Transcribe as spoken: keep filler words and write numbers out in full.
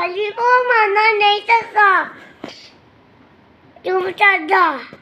Charlie, oh, man, I need a car. You